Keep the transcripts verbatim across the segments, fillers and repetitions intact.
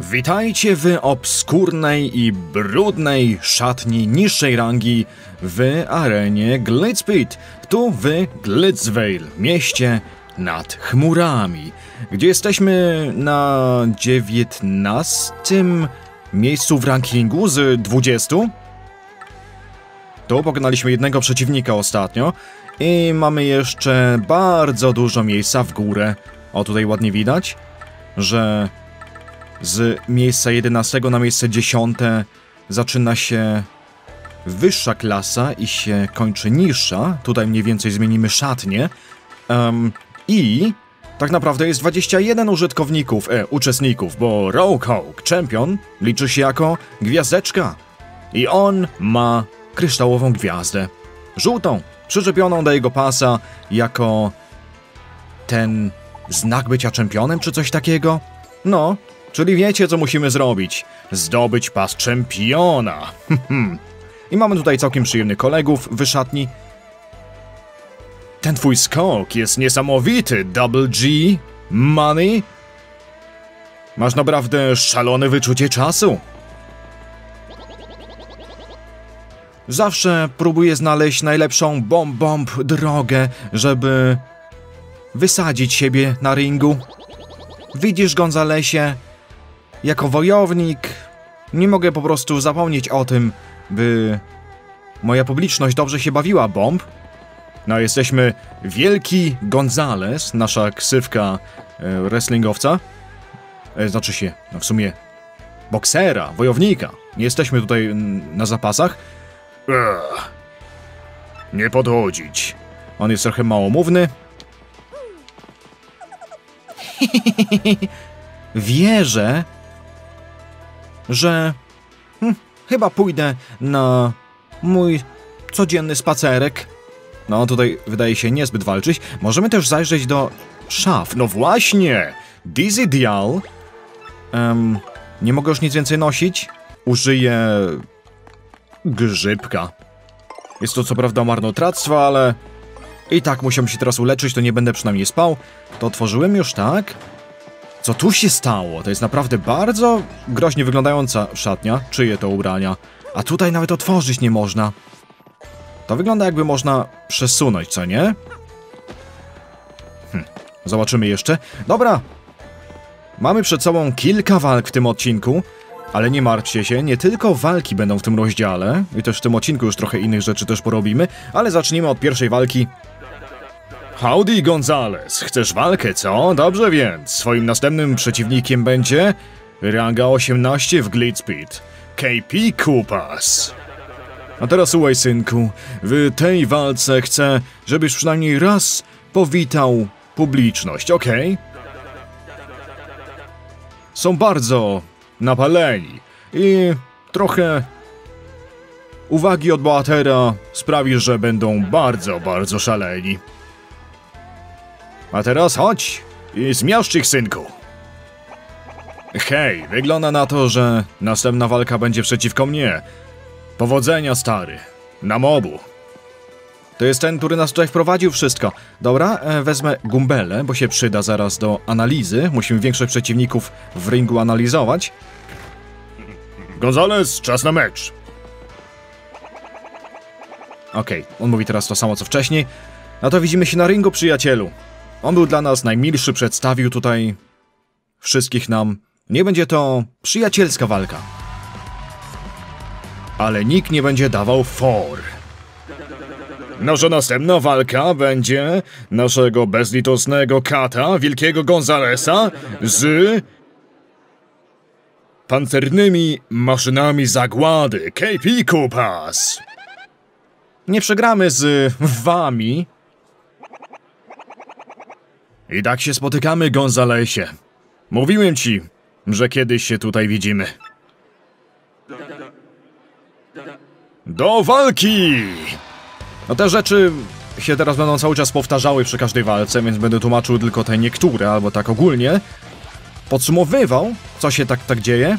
Witajcie w obskurnej i brudnej szatni niższej rangi w arenie Glitz Pit, tu w Glitzvale, mieście nad chmurami, gdzie jesteśmy na dziewiętnastym miejscu w rankingu z dwudziestu. Tu pokonaliśmy jednego przeciwnika ostatnio i mamy jeszcze bardzo dużo miejsca w górę. O, tutaj ładnie widać, że z miejsca jedenastego na miejsce dziesiąte zaczyna się wyższa klasa i się kończy niższa. Tutaj mniej więcej zmienimy szatnię. Um, I tak naprawdę jest dwadzieścia jeden użytkowników, e, uczestników, bo Rogue Hawk, champion, liczy się jako gwiazdeczka. I on ma kryształową gwiazdę. Żółtą, przyczepioną do jego pasa jako ten znak bycia czempionem czy coś takiego. No, czyli wiecie, co musimy zrobić. Zdobyć pas czempiona. I mamy tutaj całkiem przyjemnych kolegów w szatni. Ten twój skok jest niesamowity, Double G Money. Masz naprawdę szalone wyczucie czasu. Zawsze próbuję znaleźć najlepszą bomb-bomb drogę, żeby wysadzić siebie na ringu. Widzisz, Gonzalesie, jako wojownik nie mogę po prostu zapomnieć o tym, by moja publiczność dobrze się bawiła bomb. No, jesteśmy wielki Gonzales, nasza ksywka e, wrestlingowca. E, znaczy się, no w sumie boksera, wojownika. Nie jesteśmy tutaj n, na zapasach. Ech, nie podchodzić. On jest trochę małomówny. Wierzę, że hm, chyba pójdę na mój codzienny spacerek. No, tutaj wydaje się niezbyt walczyć. Możemy też zajrzeć do szaf. No właśnie! Dizzy Dial. Um, nie mogę już nic więcej nosić. Użyję grzybka. Jest to co prawda marnotrawstwo, ale i tak musiałem się teraz uleczyć, to nie będę przynajmniej spał. To otworzyłem już, tak? Co tu się stało? To jest naprawdę bardzo groźnie wyglądająca szatnia. Czyje to ubrania? A tutaj nawet otworzyć nie można. To wygląda, jakby można przesunąć, co nie? Hm. Zobaczymy jeszcze. Dobra! Mamy przed sobą kilka walk w tym odcinku, ale nie martwcie się, nie tylko walki będą w tym rozdziale i też w tym odcinku już trochę innych rzeczy też porobimy, ale zacznijmy od pierwszej walki. Howdy, Gonzales! Chcesz walkę, co? Dobrze więc. Swoim następnym przeciwnikiem będzie ranga osiemnaście w Glitz Pit. K P Koopas. A teraz słuchaj, synku, w tej walce chcę, żebyś przynajmniej raz powitał publiczność, okej? Okay? Są bardzo napaleni i trochę uwagi od bohatera sprawi, że będą bardzo, bardzo szaleni. A teraz chodź i zmiażdż ich, synku. Hej, wygląda na to, że następna walka będzie przeciwko mnie. Powodzenia, stary. Nam obu. To jest ten, który nas tutaj wprowadził wszystko. Dobra, wezmę Goombellę, bo się przyda zaraz do analizy. Musimy większych przeciwników w ringu analizować. Gonzales, czas na mecz. Okej, okay, on mówi teraz to samo co wcześniej. No to widzimy się na ringu, przyjacielu. On był dla nas najmilszy, przedstawił tutaj wszystkich nam. Nie będzie to przyjacielska walka. Ale nikt nie będzie dawał for. Nasza następna walka będzie naszego bezlitosnego kata, wielkiego Gonzalesa, z pancernymi maszynami zagłady, K P Koopas. Nie przegramy z wami. I tak się spotykamy, Gonzalesie. Mówiłem ci, że kiedyś się tutaj widzimy. Do walki! No te rzeczy się teraz będą cały czas powtarzały przy każdej walce, więc będę tłumaczył tylko te niektóre, albo tak ogólnie. Podsumowywał, co się tak, tak dzieje.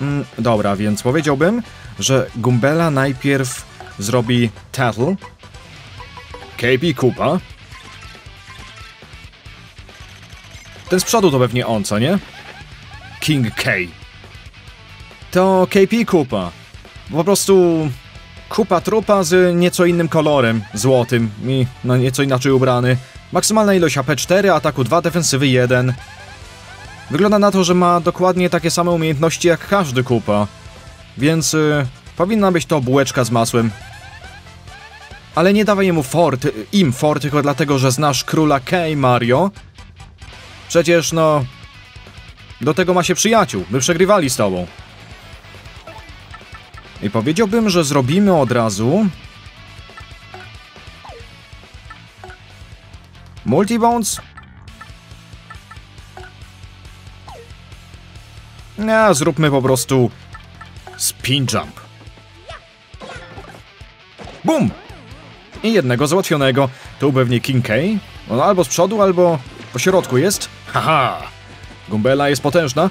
Mm, dobra, więc powiedziałbym, że Goombella najpierw zrobi tattle. K P Koopa. Ten z przodu to pewnie on, co nie? King K. to K P Koopa. Po prostu Koopa trupa z nieco innym kolorem, złotym i no nieco inaczej ubrany. Maksymalna ilość A P cztery, ataku dwa, defensywy jeden. Wygląda na to, że ma dokładnie takie same umiejętności jak każdy Koopa. Więc y, powinna być to bułeczka z masłem. Ale nie dawaj mu fort, im fort, tylko dlatego, że znasz króla K i Mario. Przecież no... do tego ma się przyjaciół, by przegrywali z tobą. I powiedziałbym, że zrobimy od razu... Multibones? No, zróbmy po prostu... spin jump. Bum! I jednego załatwionego. Tu pewnie King K. On albo z przodu, albo po środku jest. Haha! Goombella jest potężna.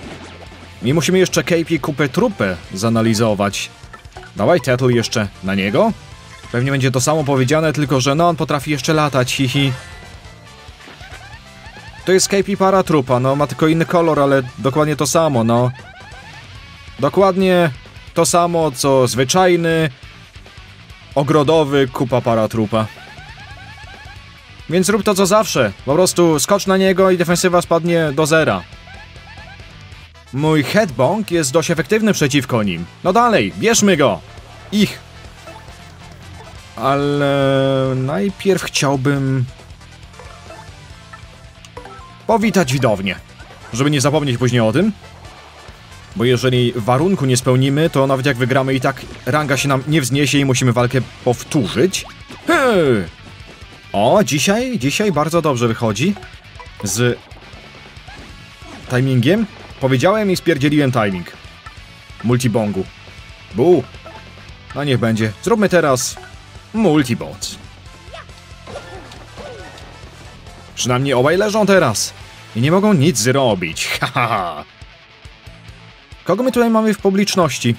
I musimy jeszcze K P Koopę trupę zanalizować. Dawaj Tettle jeszcze na niego. Pewnie będzie to samo powiedziane, tylko że no on potrafi jeszcze latać, hihi. To jest K P Paratroopa, no ma tylko inny kolor, ale dokładnie to samo, no. Dokładnie to samo, co zwyczajny ogrodowy Koopa Paratroopa. Więc rób to co zawsze, po prostu skocz na niego i defensywa spadnie do zera. Mój headbang jest dość efektywny przeciwko nim. No dalej, bierzmy go! Ich! Ale... najpierw chciałbym... powitać widownię, żeby nie zapomnieć później o tym. Bo jeżeli warunku nie spełnimy, to nawet jak wygramy i tak ranga się nam nie wzniesie i musimy walkę powtórzyć. Hej! O, dzisiaj, dzisiaj bardzo dobrze wychodzi z timingiem. Powiedziałem i spierdzieliłem timing multibongu. Bu! No niech będzie. Zróbmy teraz multibones. Przynajmniej obaj leżą teraz i nie mogą nic zrobić. Haha. Ha. Kogo my tutaj mamy w publiczności?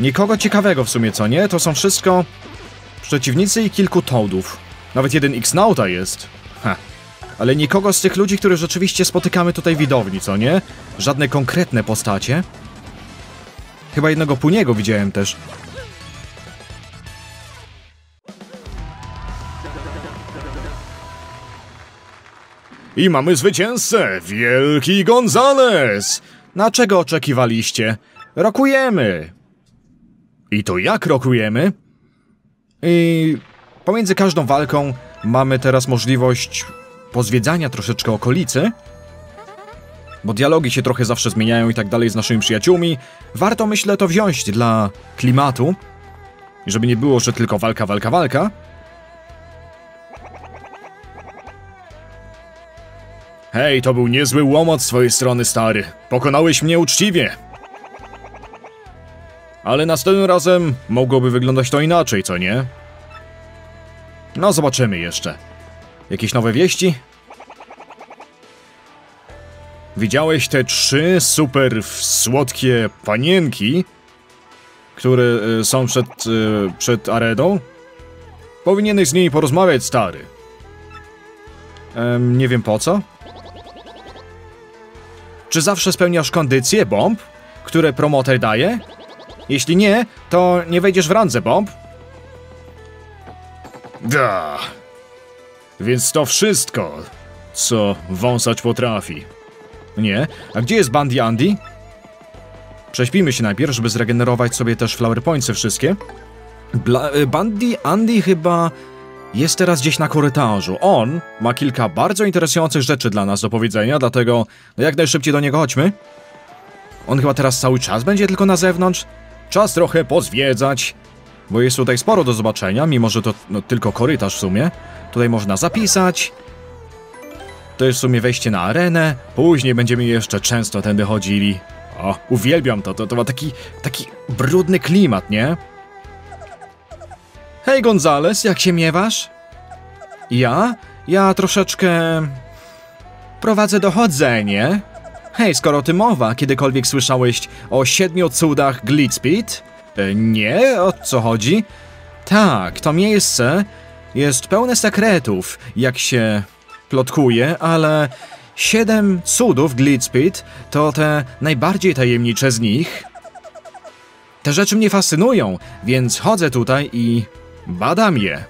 Nikogo ciekawego w sumie, co nie? To są wszystko przeciwnicy i kilku toadów. Nawet jeden X-Nauta jest. Ha. Ale nikogo z tych ludzi, których rzeczywiście spotykamy tutaj w widowni, co nie? Żadne konkretne postacie. Chyba jednego puniego widziałem też. I mamy zwycięzcę! Wielki Gonzales! Na czego oczekiwaliście? Rokujemy! I to jak rokujemy? I pomiędzy każdą walką mamy teraz możliwość pozwiedzania troszeczkę okolicy, bo dialogi się trochę zawsze zmieniają i tak dalej z naszymi przyjaciółmi. Warto, myślę, to wziąć dla klimatu, żeby nie było, że tylko walka, walka, walka. Hej, to był niezły łomot z twojej strony, stary. Pokonałeś mnie uczciwie. Ale następnym razem mogłoby wyglądać to inaczej, co nie? No, zobaczymy jeszcze. Jakieś nowe wieści? Widziałeś te trzy super słodkie panienki, które y, są przed, y, przed areną? Powinieneś z nimi porozmawiać, stary. Ehm, nie wiem po co. Czy zawsze spełniasz kondycję bomb, które promoter daje? Jeśli nie, to nie wejdziesz w randze bomb. Da. Więc to wszystko, co wąsać potrafi. Nie? A gdzie jest Bandy Andy? Prześpimy się najpierw, żeby zregenerować sobie też flower pointsy wszystkie. Bla Bandy Andy chyba jest teraz gdzieś na korytarzu. On ma kilka bardzo interesujących rzeczy dla nas do powiedzenia, dlatego jak najszybciej do niego chodźmy. On chyba teraz cały czas będzie tylko na zewnątrz. Czas trochę pozwiedzać, bo jest tutaj sporo do zobaczenia, mimo że to no, tylko korytarz w sumie. Tutaj można zapisać. To jest w sumie wejście na arenę. Później będziemy jeszcze często tędy chodzili. O, uwielbiam to. To, to ma taki, taki brudny klimat, nie? Hej, Gonzales, jak się miewasz? Ja? Ja troszeczkę... prowadzę dochodzenie. Hej, skoro ty mowa, kiedykolwiek słyszałeś o siedmiu cudach Glitz Pit? E, nie? O co chodzi? Tak, to miejsce jest pełne sekretów, jak się plotkuje, ale Siedem cudów Glitzpeed to te najbardziej tajemnicze z nich. Te rzeczy mnie fascynują, więc chodzę tutaj i badam je.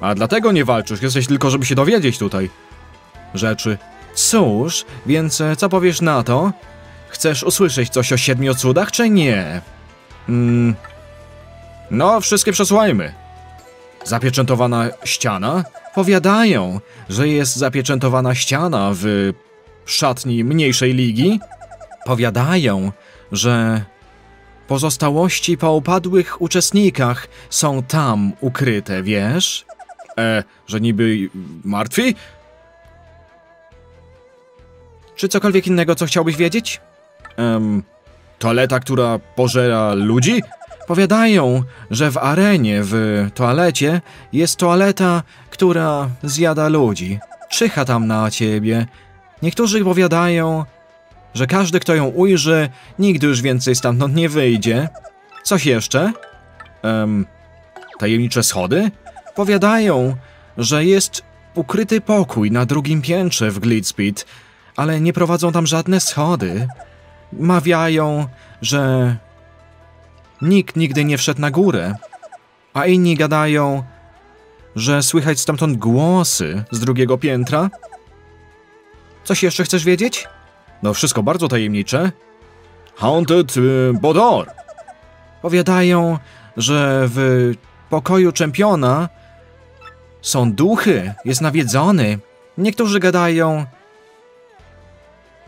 A dlatego nie walczysz, jesteś tylko, żeby się dowiedzieć tutaj rzeczy. Cóż, więc co powiesz na to? Chcesz usłyszeć coś o siedmiu cudach, czy nie? Mm. No, wszystkie przesłajmy. Zapieczętowana ściana? Powiadają, że jest zapieczętowana ściana w szatni mniejszej ligi. Powiadają, że pozostałości po upadłych uczestnikach są tam ukryte, wiesz? E, że niby martwi? Czy cokolwiek innego, co chciałbyś wiedzieć? Ehm, toaleta, która pożera ludzi? Powiadają, że w arenie, w toalecie, jest toaleta, która zjada ludzi. Czyha tam na ciebie. Niektórzy powiadają, że każdy, kto ją ujrzy, nigdy już więcej stamtąd nie wyjdzie. Coś jeszcze? Ehm, tajemnicze schody? Powiadają, że jest ukryty pokój na drugim piętrze w Glitz Pit, ale nie prowadzą tam żadne schody. Mawiają, że nikt nigdy nie wszedł na górę, a inni gadają, że słychać stamtąd głosy z drugiego piętra. Coś jeszcze chcesz wiedzieć? No wszystko bardzo tajemnicze. Haunted Bodor. Powiadają, że w pokoju czempiona są duchy, jest nawiedzony. Niektórzy gadają,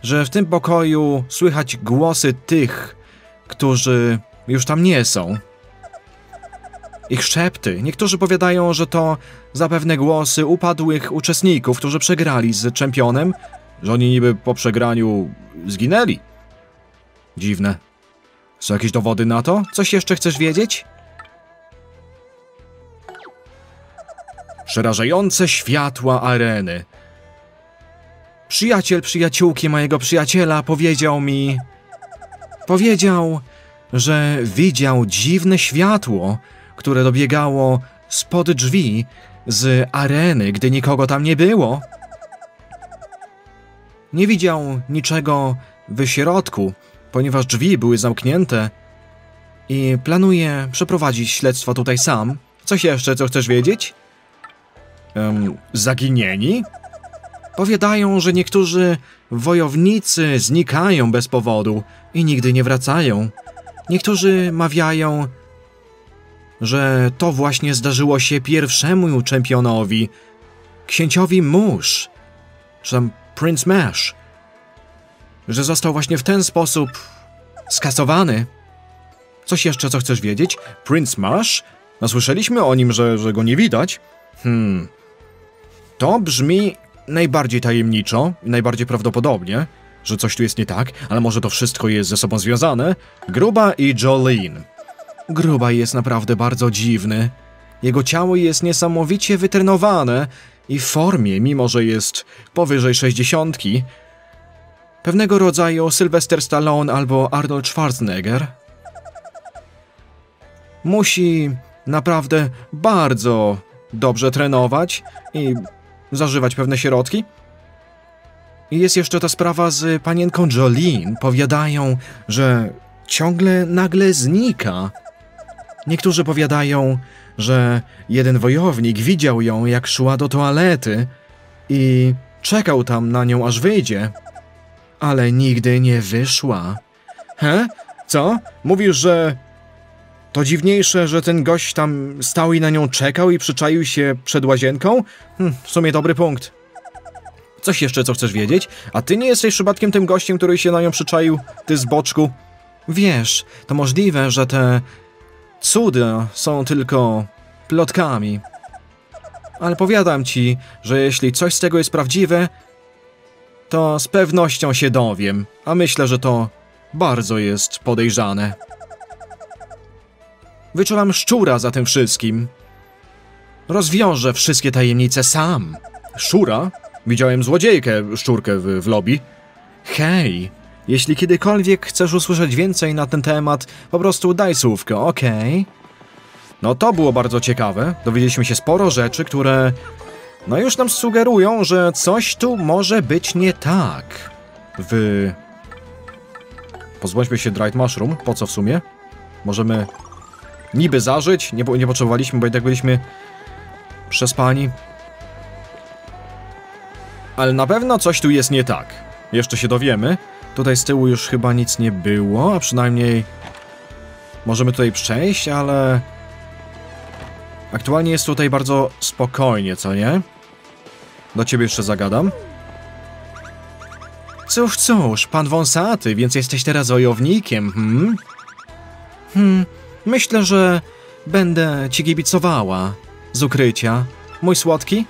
że w tym pokoju słychać głosy tych, którzy już tam nie są. Ich szepty. Niektórzy powiadają, że to zapewne głosy upadłych uczestników, którzy przegrali z czempionem, że oni niby po przegraniu zginęli. Dziwne. Są jakieś dowody na to? Coś jeszcze chcesz wiedzieć? Przerażające światła areny. Przyjaciel przyjaciółki mojego przyjaciela powiedział mi... Powiedział, że widział dziwne światło, które dobiegało spod drzwi z areny, gdy nikogo tam nie było. Nie widział niczego w środku, ponieważ drzwi były zamknięte i planuje przeprowadzić śledztwo tutaj sam. Coś jeszcze, co chcesz wiedzieć? Um, zaginieni? Powiadają, że niektórzy wojownicy znikają bez powodu i nigdy nie wracają. Niektórzy mawiają, że to właśnie zdarzyło się pierwszemu czempionowi, księciowi Mush, czy tam Prince Mush, że został właśnie w ten sposób skasowany. Coś jeszcze, co chcesz wiedzieć? Prince Mush? No słyszeliśmy o nim, że, że go nie widać. Hmm. To brzmi najbardziej tajemniczo i najbardziej prawdopodobnie, że coś tu jest nie tak, ale może to wszystko jest ze sobą związane. Grubba i Jolene. Grubba jest naprawdę bardzo dziwny. Jego ciało jest niesamowicie wytrenowane i w formie, mimo że jest powyżej sześćdziesiątki. Pewnego rodzaju Sylvester Stallone albo Arnold Schwarzenegger. Musi naprawdę bardzo dobrze trenować i zażywać pewne środki. I jest jeszcze ta sprawa z panienką Jolene. Powiadają, że ciągle nagle znika. Niektórzy powiadają, że jeden wojownik widział ją, jak szła do toalety i czekał tam na nią, aż wyjdzie. Ale nigdy nie wyszła. He? Co? Mówisz, że to dziwniejsze, że ten gość tam stał i na nią czekał i przyczaił się przed łazienką? Hm, w sumie dobry punkt. Coś jeszcze, co chcesz wiedzieć? A ty nie jesteś przypadkiem tym gościem, który się na nią przyczaił, ty z boczku? Wiesz, to możliwe, że te cuda są tylko plotkami. Ale powiadam ci, że jeśli coś z tego jest prawdziwe, to z pewnością się dowiem, a myślę, że to bardzo jest podejrzane. Wyczuwam szczura za tym wszystkim. Rozwiążę wszystkie tajemnice sam. Szczura? Widziałem złodziejkę, szczurkę w, w lobby. Hej, jeśli kiedykolwiek chcesz usłyszeć więcej na ten temat, po prostu daj słówko, okej? Okay? No to było bardzo ciekawe. Dowiedzieliśmy się sporo rzeczy, które No już nam sugerują, że coś tu może być nie tak. Wy... Pozbądźmy się Dried Mushroom. Po co w sumie? Możemy niby zażyć. Nie, nie potrzebowaliśmy, bo i tak byliśmy przespani. Ale na pewno coś tu jest nie tak. Jeszcze się dowiemy. Tutaj z tyłu już chyba nic nie było, a przynajmniej... Możemy tutaj przejść, ale... Aktualnie jest tutaj bardzo spokojnie, co nie? Do ciebie jeszcze zagadam. Cóż, cóż, pan wąsaty, więc jesteś teraz wojownikiem, hmm? Hmm, myślę, że będę ci kibicowała z ukrycia. Mój słodki?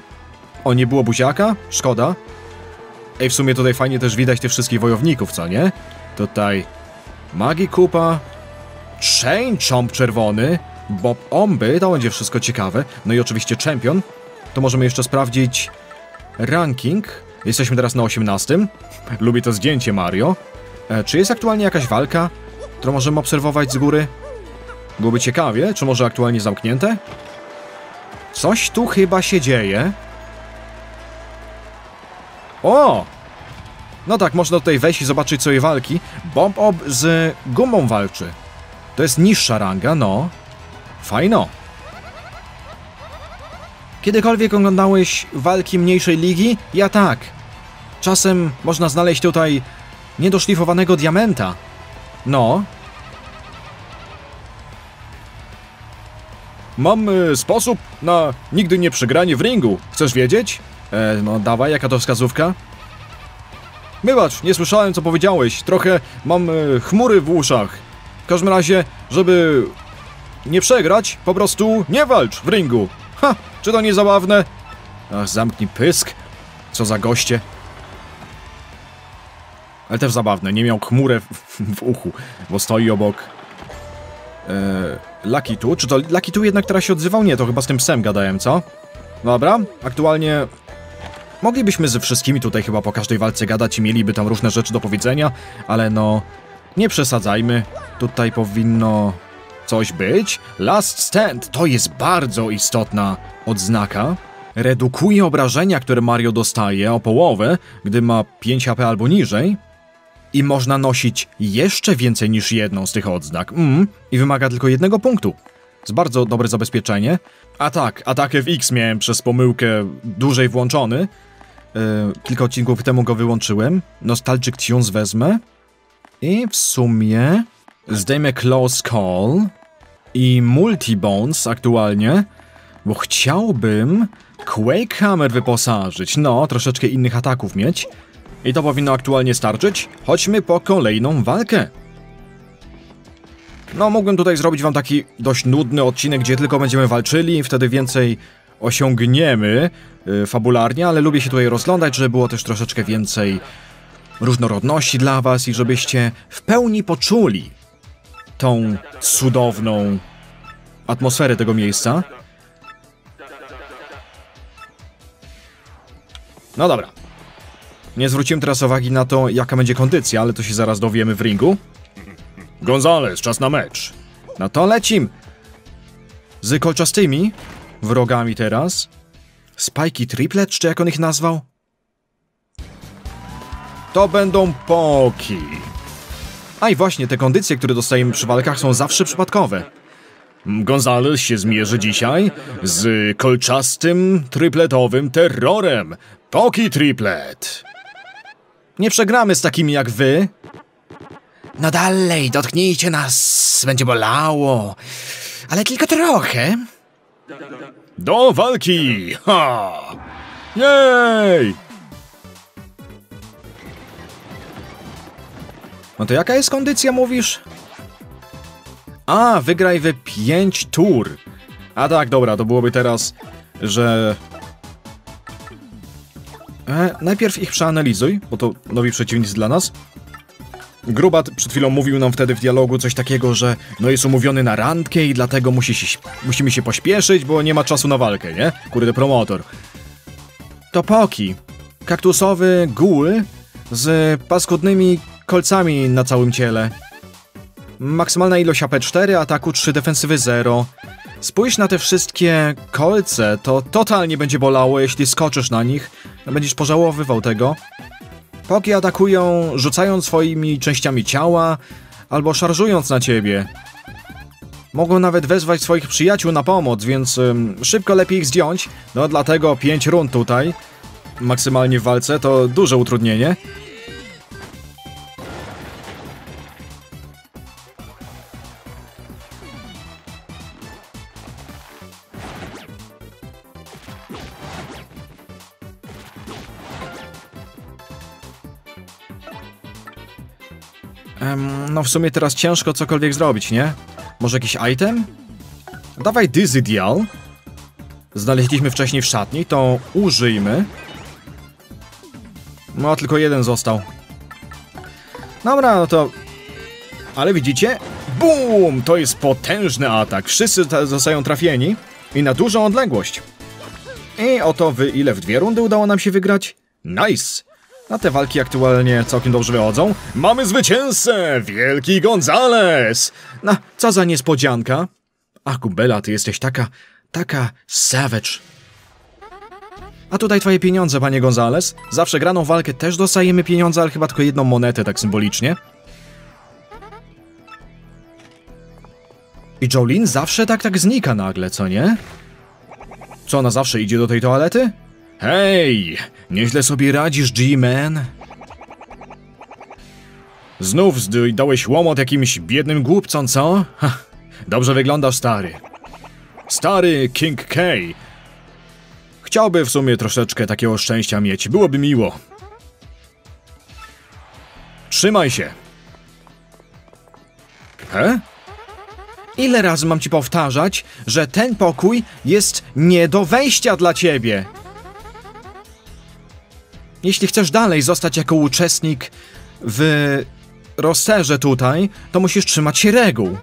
O, nie było buziaka? Szkoda. Ej, w sumie tutaj fajnie też widać tych wszystkich wojowników, co nie? Tutaj Magikoopa, Chain Chomp czerwony, Bob-omby, to będzie wszystko ciekawe. No i oczywiście Champion. To możemy jeszcze sprawdzić ranking. Jesteśmy teraz na osiemnastym. Lubię to zdjęcie Mario. E, czy jest aktualnie jakaś walka, którą możemy obserwować z góry? Byłoby ciekawie, czy może aktualnie zamknięte? Coś tu chyba się dzieje. O! No tak, można tutaj wejść i zobaczyć sobie walki. Bob-omb z gumą walczy. To jest niższa ranga, no. Fajno. Kiedykolwiek oglądałeś walki mniejszej ligi? Ja tak. Czasem można znaleźć tutaj niedoszlifowanego diamenta. No. Mam y, sposób na nigdy nie przegranie w ringu. Chcesz wiedzieć? E, no dawaj, jaka to wskazówka? Wybacz, nie słyszałem co powiedziałeś. Trochę mam y, chmury w uszach. W każdym razie, żeby... nie przegrać, po prostu nie walcz w ringu. Ha, czy to nie zabawne? Ach, zamknij pysk. Co za goście. Ale też zabawne, nie miał chmurę w, w uchu, bo stoi obok eee, Lakitu. Czy to Lakitu jednak teraz się odzywał? Nie, to chyba z tym psem gadałem, co? Dobra, aktualnie moglibyśmy ze wszystkimi tutaj chyba po każdej walce gadać i mieliby tam różne rzeczy do powiedzenia, ale no, nie przesadzajmy. Tutaj powinno... coś być? Last Stand to jest bardzo istotna odznaka. Redukuje obrażenia, które Mario dostaje o połowę, gdy ma pięć HP albo niżej. I można nosić jeszcze więcej niż jedną z tych odznak. Mm, i wymaga tylko jednego punktu. Jest bardzo dobre zabezpieczenie. A tak, atak F X miałem przez pomyłkę dłużej włączony. Yy, kilka odcinków temu go wyłączyłem. Nostalgic Tunes wezmę. I w sumie... zdejmę Close Call i Multibones aktualnie, bo chciałbym Quake Hammer wyposażyć, no, troszeczkę innych ataków mieć. I to powinno aktualnie starczyć. Chodźmy po kolejną walkę. No, mógłbym tutaj zrobić wam taki dość nudny odcinek, gdzie tylko będziemy walczyli i wtedy więcej osiągniemy yy, fabularnie, ale lubię się tutaj rozglądać, żeby było też troszeczkę więcej różnorodności dla was i żebyście w pełni poczuli tą cudowną atmosferę tego miejsca. No dobra. Nie zwróciłem teraz uwagi na to, jaka będzie kondycja, ale to się zaraz dowiemy w ringu. Gonzales, czas na mecz. No to lecim. Z kolczastymi wrogami teraz. Spikey Triplet, czy jak on ich nazwał? To będą Pokey. A i właśnie, te kondycje, które dostajemy przy walkach, są zawsze przypadkowe. Gonzales się zmierzy dzisiaj z kolczastym, tripletowym terrorem. Pokey Triplet. Nie przegramy z takimi jak wy. No dalej, dotknijcie nas. Będzie bolało. Ale tylko trochę. Do walki. Ha! Jej! No to jaka jest kondycja, mówisz? A, wygraj we pięć tur. A tak, dobra, to byłoby teraz, że... E, najpierw ich przeanalizuj, bo to nowi przeciwnicy dla nas. Grubba przed chwilą mówił nam wtedy w dialogu coś takiego, że no jest umówiony na randkę i dlatego musi się, musimy się pośpieszyć, bo nie ma czasu na walkę, nie? Kurde, promotor. To Pokey. Kaktusowy ghoul z paskudnymi... kolcami na całym ciele. Maksymalna ilość A P cztery, ataku trzy, defensywy zero. Spójrz na te wszystkie kolce, to totalnie będzie bolało, jeśli skoczysz na nich. Będziesz pożałowywał tego. Poki atakują, rzucając swoimi częściami ciała, albo szarżując na ciebie. Mogą nawet wezwać swoich przyjaciół na pomoc, więc ym, szybko lepiej ich zdjąć. No dlatego pięć rund tutaj, maksymalnie w walce, to duże utrudnienie. No w sumie teraz ciężko cokolwiek zrobić, nie? Może jakiś item? Dawaj Dizzy Dial. Znaleźliśmy wcześniej w szatni, to użyjmy. No, tylko jeden został. Dobra, no to... Ale widzicie? BUM! To jest potężny atak. Wszyscy zostają trafieni. I na dużą odległość. I oto wy ile w dwie rundy udało nam się wygrać? Nice! Na te walki aktualnie całkiem dobrze wychodzą. Mamy zwycięzcę! Wielki Gonzales! No, co za niespodzianka. Ach, Goombella, ty jesteś taka, taka savage. A tutaj twoje pieniądze, panie Gonzales. Za przegraną walkę też dostajemy pieniądze, ale chyba tylko jedną monetę, tak symbolicznie. I Jolene zawsze tak, tak znika nagle, co nie? Co, ona zawsze idzie do tej toalety? Hej! Nieźle sobie radzisz, G-Man. Znów dałeś łomot jakimś biednym głupcom, co? Ha, dobrze wyglądasz, stary. Stary King K. Chciałby w sumie troszeczkę takiego szczęścia mieć. Byłoby miło. Trzymaj się. He? Ile razy mam ci powtarzać, że ten pokój jest nie do wejścia dla ciebie? Jeśli chcesz dalej zostać jako uczestnik w rosterze tutaj, to musisz trzymać się reguł.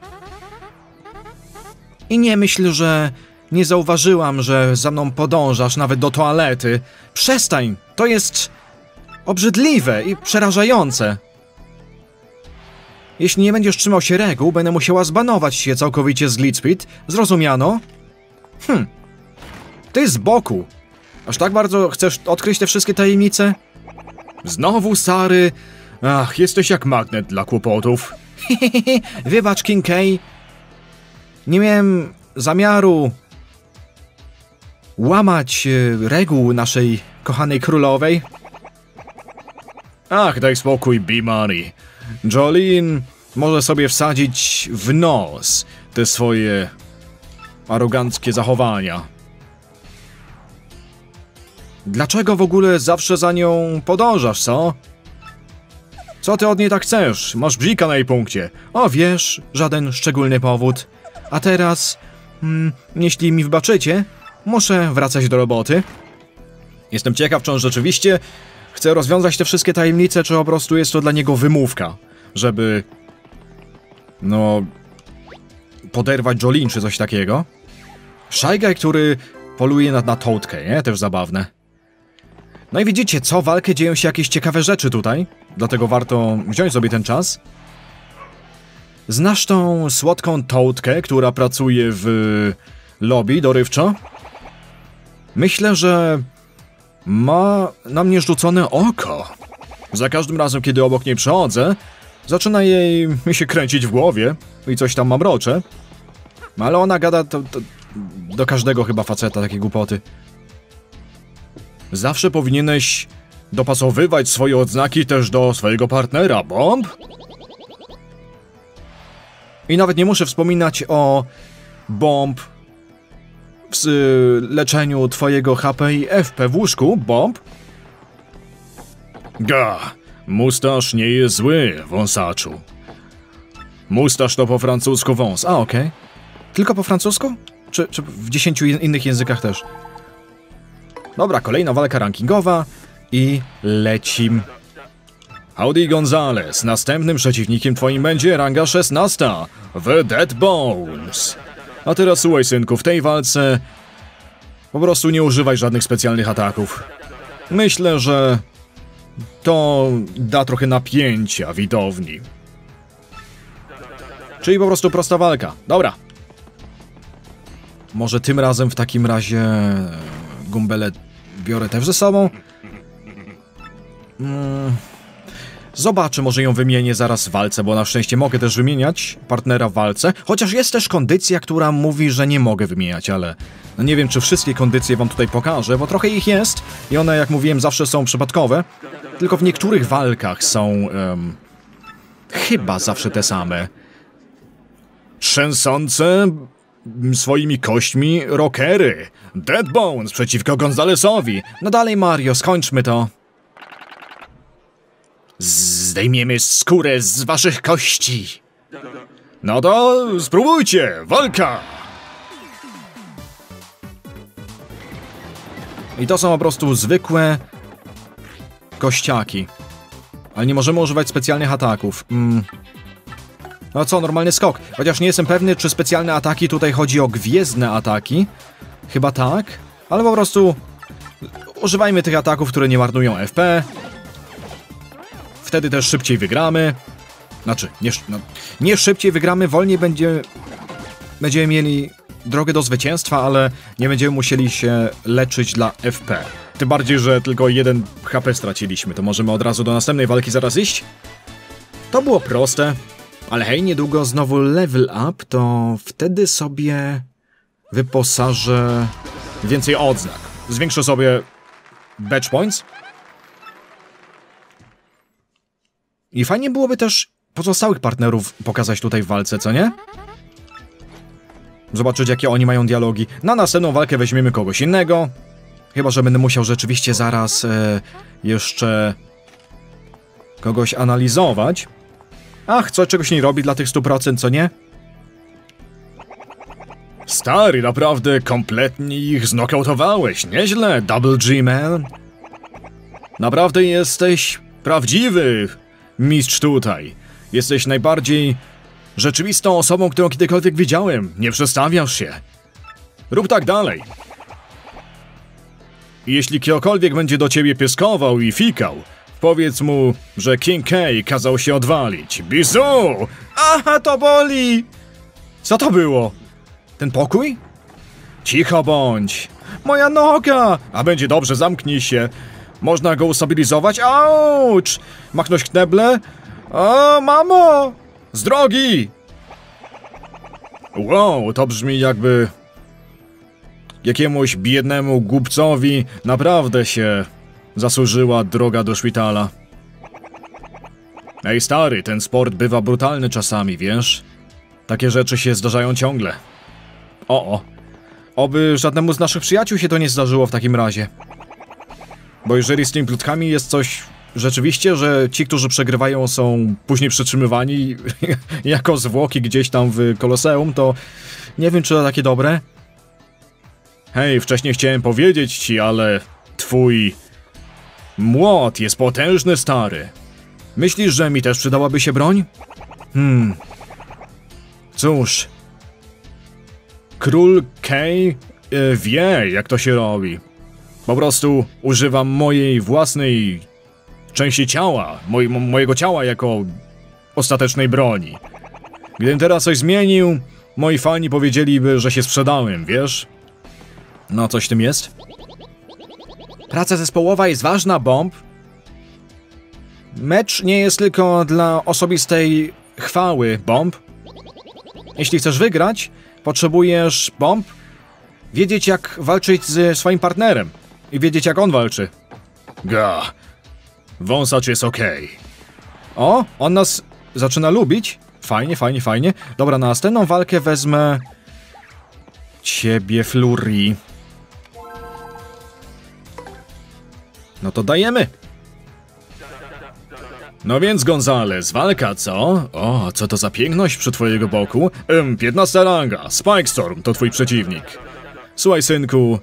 I nie myśl, że nie zauważyłam, że za mną podążasz nawet do toalety. Przestań! To jest obrzydliwe i przerażające. Jeśli nie będziesz trzymał się reguł, będę musiała zbanować się całkowicie z Glitz Pit. Zrozumiano? Hm. Ty z boku. Aż tak bardzo chcesz odkryć te wszystkie tajemnice? Znowu, stary. Ach, jesteś jak magnet dla kłopotów. Wybacz, King K. Nie miałem zamiaru łamać reguł naszej kochanej królowej. Ach, daj spokój, B-Money. Jolene może sobie wsadzić w nos te swoje aroganckie zachowania. Dlaczego w ogóle zawsze za nią podążasz, co? Co ty od niej tak chcesz? Masz bzika na jej punkcie. O, wiesz, żaden szczególny powód. A teraz, mm, jeśli mi wybaczycie, muszę wracać do roboty. Jestem ciekaw, czy on rzeczywiście chce rozwiązać te wszystkie tajemnice, czy po prostu jest to dla niego wymówka, żeby... no... poderwać Jolene, czy coś takiego. Shy Guy, który poluje na, na tołtkę, nie? Też zabawne. No i widzicie, co walkę dzieją się jakieś ciekawe rzeczy tutaj. Dlatego warto wziąć sobie ten czas. Znasz tą słodką tołtkę, która pracuje w lobby dorywczo? Myślę, że ma na mnie rzucone oko. Za każdym razem, kiedy obok niej przechodzę, zaczyna jej mi się kręcić w głowie i coś tam mamrocze. Ale ona gada to, to do każdego chyba faceta takie głupoty. Zawsze powinieneś dopasowywać swoje odznaki też do swojego partnera, Bomb. I nawet nie muszę wspominać o Bomb w leczeniu twojego H P i F P w łóżku, Bomb. Ga, mustasz nie jest zły, wąsaczu. Mustasz to po francusku wąs, a okej. Okay. Tylko po francusku? Czy, czy w dziesięciu innych językach też? Dobra, kolejna walka rankingowa i lecim. Howdy Gonzales, następnym przeciwnikiem twoim będzie ranga szesnasta, The Dead Bones. A teraz słuchaj synku, w tej walce po prostu nie używaj żadnych specjalnych ataków. Myślę, że to da trochę napięcia widowni. Czyli po prostu prosta walka, dobra. Może tym razem w takim razie Goombellę biorę też ze sobą. Zobaczę, może ją wymienię zaraz w walce, bo na szczęście mogę też wymieniać partnera w walce. Chociaż jest też kondycja, która mówi, że nie mogę wymieniać, ale... No nie wiem, czy wszystkie kondycje wam tutaj pokażę, bo trochę ich jest i one, jak mówiłem, zawsze są przypadkowe. Tylko w niektórych walkach są... Um, chyba zawsze te same. Trzęsące swoimi kośćmi rockery. Deadbones przeciwko Gonzalesowi. No dalej, Mario, skończmy to. Zdejmiemy skórę z waszych kości. No to spróbujcie, walka! I to są po prostu zwykłe kościaki. Ale nie możemy używać specjalnych ataków. Mm. No co, normalny skok. Chociaż nie jestem pewny, czy specjalne ataki tutaj chodzi o gwiezdne ataki. Chyba tak. Ale po prostu używajmy tych ataków, które nie marnują F P. Wtedy też szybciej wygramy. Znaczy, nie, no, nie szybciej wygramy, wolniej będzie, będziemy mieli drogę do zwycięstwa, ale nie będziemy musieli się leczyć dla F P. Tym bardziej, że tylko jeden H P straciliśmy, to możemy od razu do następnej walki zaraz iść. To było proste, ale hej, niedługo znowu level up, to wtedy sobie wyposażę więcej odznak. Zwiększę sobie badge points. I fajnie byłoby też pozostałych partnerów pokazać tutaj w walce, co nie? Zobaczyć, jakie oni mają dialogi. Na następną walkę weźmiemy kogoś innego. Chyba że będę musiał rzeczywiście zaraz e, jeszcze kogoś analizować. Ach, co czegoś nie robi dla tych stu procent, co nie? Stary, naprawdę kompletnie ich znokautowałeś. Nieźle, Double G Man. Naprawdę jesteś prawdziwy mistrz tutaj. Jesteś najbardziej rzeczywistą osobą, którą kiedykolwiek widziałem. Nie przestawiasz się. Rób tak dalej. Jeśli ktokolwiek będzie do ciebie pieskował i fikał, powiedz mu, że King K kazał się odwalić. Bizu! Aha, to boli! Co to było? Ten pokój? Cicho bądź. Moja noga! A będzie dobrze, zamknij się. Można go ustabilizować? Aucz! Machnąć kneble? O, mamo! Z drogi! Wow, to brzmi jakby... Jakiemuś biednemu głupcowi naprawdę się zasłużyła droga do szpitala. Ej stary, ten sport bywa brutalny czasami, wiesz? Takie rzeczy się zdarzają ciągle. O, o. Oby żadnemu z naszych przyjaciół się to nie zdarzyło w takim razie. Bo jeżeli z tymi plotkami jest coś rzeczywiście, że ci, którzy przegrywają, są później przytrzymywani jako zwłoki gdzieś tam w Koloseum, to nie wiem, czy to takie dobre. Hej, wcześniej chciałem powiedzieć ci, ale twój młot jest potężny, stary. Myślisz, że mi też przydałaby się broń? Hmm. Cóż. Król K wie, jak to się robi. Po prostu używam mojej własnej części ciała, moj, mojego ciała jako ostatecznej broni. Gdybym teraz coś zmienił, moi fani powiedzieliby, że się sprzedałem, wiesz? No, coś w tym jest. Praca zespołowa jest ważna, Bomb. Mecz nie jest tylko dla osobistej chwały, Bomb. Jeśli chcesz wygrać, potrzebujesz, Bomb, wiedzieć, jak walczyć ze swoim partnerem. I wiedzieć, jak on walczy. Ga. Wąsacz jest okej. O, on nas zaczyna lubić. Fajnie, fajnie, fajnie. Dobra, na następną walkę wezmę... Ciebie, Fluri. No to dajemy. No więc, Gonzales, walka, co? O, co to za piękność przy twojego boku? Ym, piętnasta ranga. Spike Storm to twój przeciwnik. Słuchaj, synku.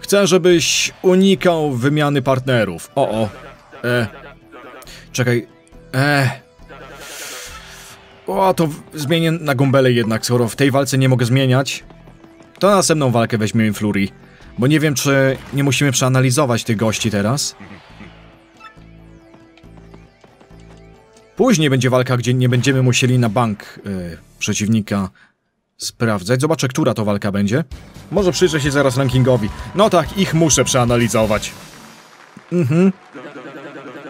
Chcę, żebyś unikał wymiany partnerów. O, o. E. Czekaj. E. O, to zmienię na Goombellę jednak, skoro w tej walce nie mogę zmieniać. To na następną walkę weźmiemy Fluri. Bo nie wiem, czy nie musimy przeanalizować tych gości teraz. Później będzie walka, gdzie nie będziemy musieli na bank yy, przeciwnika sprawdzać. Zobaczę, która to walka będzie. Może przyjrzę się zaraz rankingowi. No tak, ich muszę przeanalizować. Mhm.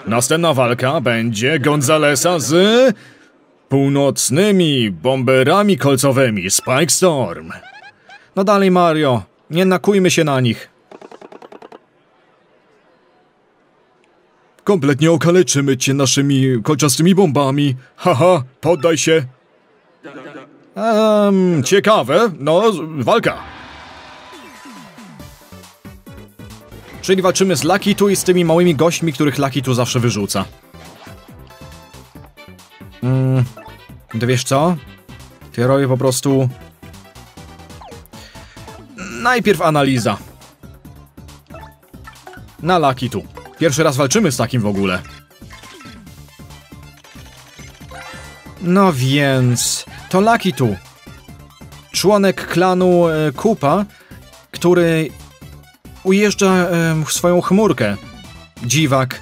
Następna walka będzie Gonzalesa z północnymi bomberami kolcowymi Spike Storm. No dalej, Mario. Nie nakujmy się na nich. Kompletnie okaleczymy cię naszymi kolczastymi bombami. Haha, poddaj się. Ehm, ciekawe. No, walka. Czyli walczymy z Lakitu i z tymi małymi gośćmi, których Lakitu zawsze wyrzuca. Mm, ty wiesz co? Ty robię po prostu... Najpierw analiza. Na Lakitu. Pierwszy raz walczymy z takim w ogóle. No więc... To Lakitu. Członek klanu e, Koopa, który... ujeżdża e, swoją chmurkę. Dziwak.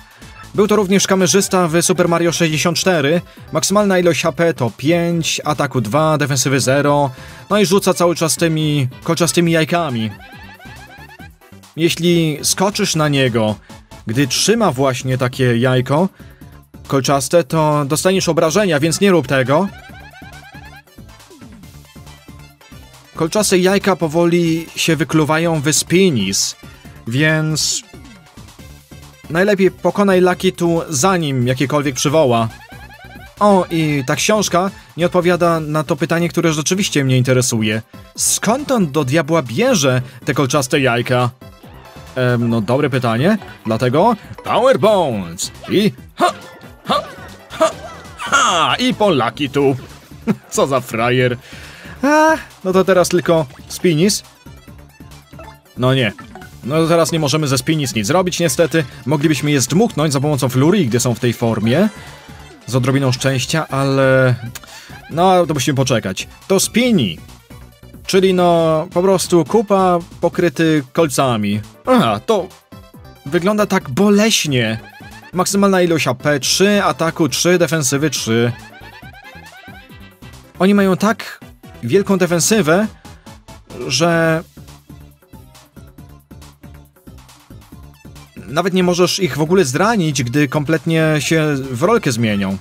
Był to również kamerzysta w Super Mario sześćdziesiąt cztery. Maksymalna ilość H P to pięć, ataku dwa, defensywy zero. No i rzuca cały czas tymi kolczastymi jajkami. Jeśli skoczysz na niego, gdy trzyma właśnie takie jajko kolczaste, to dostaniesz obrażenia, więc nie rób tego. Kolczaste jajka powoli się wykluwają w Spinies, więc... najlepiej pokonaj Lakitu, zanim jakiekolwiek przywoła. O, i ta książka nie odpowiada na to pytanie, które rzeczywiście mnie interesuje. Skąd on do diabła bierze te kolczaste jajka? Ehm, no dobre pytanie. Dlatego... Power Bones! I... Ha! Ha! Ha! Ha! I po Lakitu. Co za frajer. A, no to teraz tylko Spinies. No nie. No to teraz nie możemy ze Spinies nic zrobić niestety. Moglibyśmy je zdmuchnąć za pomocą Flurii, gdy są w tej formie. Z odrobiną szczęścia, ale... No, to musimy poczekać. To Spiny. Czyli no, po prostu Koopa pokryty kolcami. Aha, to... Wygląda tak boleśnie. Maksymalna ilość A P trzy, ataku trzy, defensywy trzy. Oni mają tak... wielką defensywę, że nawet nie możesz ich w ogóle zranić, gdy kompletnie się w rolkę zmienią.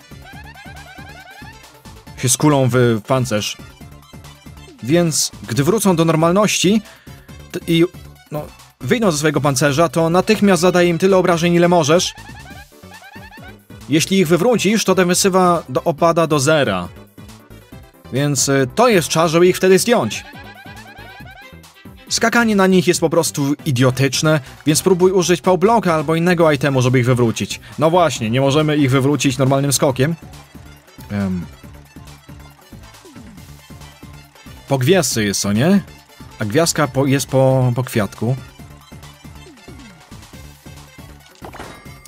Się skulą w pancerz. Więc gdy wrócą do normalności i no, wyjdą ze swojego pancerza, to natychmiast zadaj im tyle obrażeń, ile możesz. Jeśli ich wywrócisz, to defensywa do, opada do zera. Więc to jest czas, żeby ich wtedy zdjąć. Skakanie na nich jest po prostu idiotyczne, więc spróbuj użyć pałbloka albo innego itemu, żeby ich wywrócić. No właśnie, nie możemy ich wywrócić normalnym skokiem. Um. Po gwiazdce jest, co nie? A gwiazdka po, jest po, po kwiatku.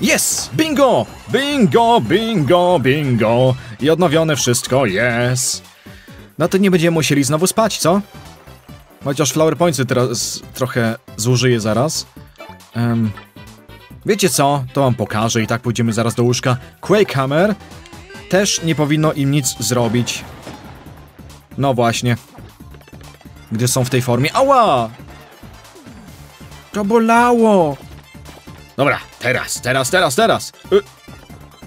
Yes! Bingo! Bingo, bingo, bingo! I odnowione wszystko, yes! No to nie będziemy musieli znowu spać, co? Chociaż Flower Pointsy teraz trochę zużyję zaraz. Um, wiecie co? To wam pokażę i tak pójdziemy zaraz do łóżka. Quakehammer też nie powinno im nic zrobić. No właśnie. Gdy są w tej formie. Ała! To bolało! Dobra, teraz, teraz, teraz, teraz! Y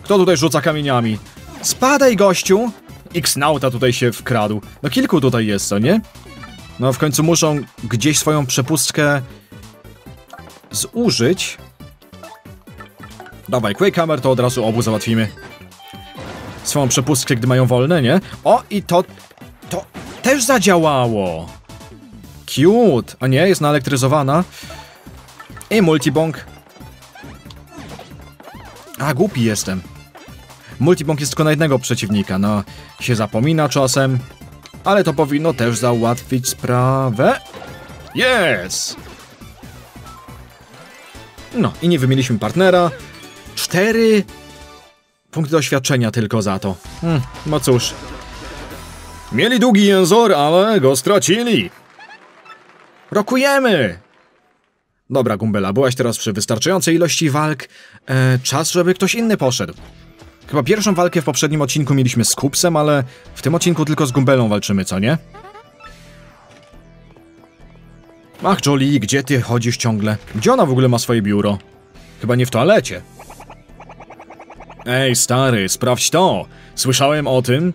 Kto tutaj rzuca kamieniami? Spadaj, gościu! X-Nauta tutaj się wkradł. No kilku tutaj jest, co nie? No w końcu muszą gdzieś swoją przepustkę zużyć. Dawaj, Quakehammer to od razu obu załatwimy. Swoją przepustkę, gdy mają wolne, nie? O, i to... To też zadziałało! Cute! A nie, jest naelektryzowana. I Multibong. A, głupi jestem. Multibong jest tylko na jednego przeciwnika, no się zapomina czasem, ale to powinno też załatwić sprawę. Yes! No i nie wymieniliśmy partnera. Cztery punkty doświadczenia tylko za to. Hmm, no cóż. Mieli długi język, ale go stracili. Rokujemy! Dobra, Goombella, byłaś teraz przy wystarczającej ilości walk. E, czas, żeby ktoś inny poszedł. Chyba pierwszą walkę w poprzednim odcinku mieliśmy z Koopsem, ale w tym odcinku tylko z Goombellą walczymy, co nie? Ach, Jolie, gdzie ty chodzisz ciągle? Gdzie ona w ogóle ma swoje biuro? Chyba nie w toalecie. Ej, stary, sprawdź to! Słyszałem o tym,